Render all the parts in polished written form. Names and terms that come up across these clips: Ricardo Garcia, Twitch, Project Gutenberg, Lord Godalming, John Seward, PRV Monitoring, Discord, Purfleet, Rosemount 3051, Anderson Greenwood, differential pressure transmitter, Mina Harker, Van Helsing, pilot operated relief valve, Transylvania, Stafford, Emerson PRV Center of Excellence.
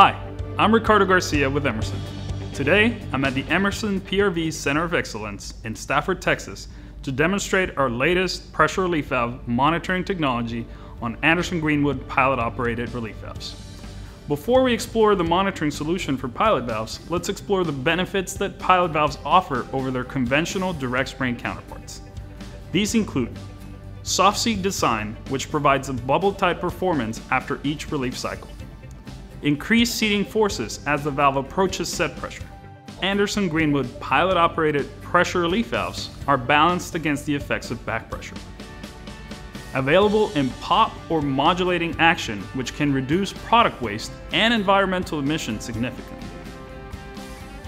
Hi, I'm Ricardo Garcia with Emerson. Today, I'm at the Emerson PRV Center of Excellence in Stafford, Texas, to demonstrate our latest pressure relief valve monitoring technology on Anderson Greenwood pilot-operated relief valves. Before we explore the monitoring solution for pilot valves, let's explore the benefits that pilot valves offer over their conventional direct spring counterparts. These include soft seat design, which provides a bubble-type performance after each relief cycle, increased seating forces as the valve approaches set pressure. Anderson Greenwood pilot-operated pressure relief valves are balanced against the effects of back pressure. Available in pop or modulating action, which can reduce product waste and environmental emissions significantly.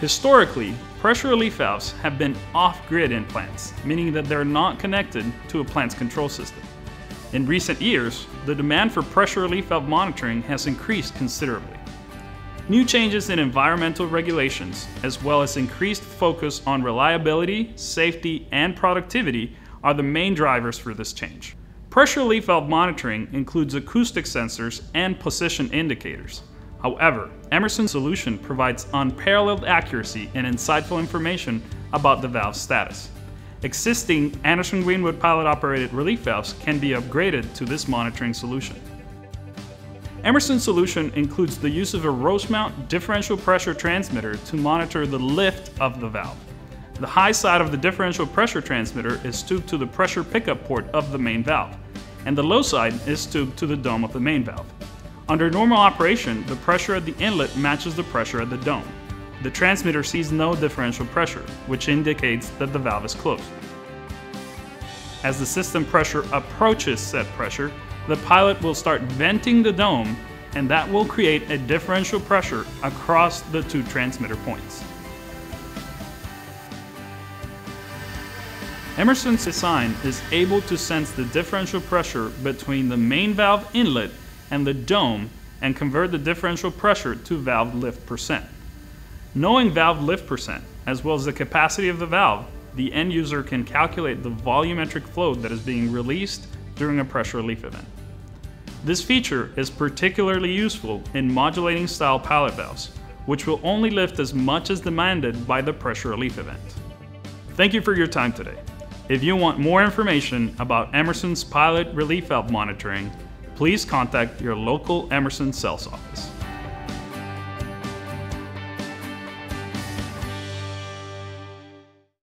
Historically, pressure relief valves have been off-grid in plants, meaning that they're not connected to a plant's control system. In recent years, the demand for pressure relief valve monitoring has increased considerably. New changes in environmental regulations, as well as increased focus on reliability, safety, and productivity are the main drivers for this change. Pressure relief valve monitoring includes acoustic sensors and position indicators. However, Emerson's solution provides unparalleled accuracy and insightful information about the valve's status. Existing Anderson Greenwood pilot-operated relief valves can be upgraded to this monitoring solution. Emerson's solution includes the use of a rose mount differential pressure transmitter to monitor the lift of the valve. The high side of the differential pressure transmitter is tubed to the pressure pickup port of the main valve, and the low side is tubed to the dome of the main valve. Under normal operation, the pressure at the inlet matches the pressure at the dome. The transmitter sees no differential pressure, which indicates that the valve is closed. As the system pressure approaches set pressure, the pilot will start venting the dome, and that will create a differential pressure across the two transmitter points. Emerson's design is able to sense the differential pressure between the main valve inlet and the dome and convert the differential pressure to valve lift percent. Knowing valve lift percent, as well as the capacity of the valve, the end user can calculate the volumetric flow that is being released during a pressure relief event. This feature is particularly useful in modulating style pilot valves, which will only lift as much as demanded by the pressure relief event. Thank you for your time today. If you want more information about Emerson's pilot relief valve monitoring, please contact your local Emerson sales office.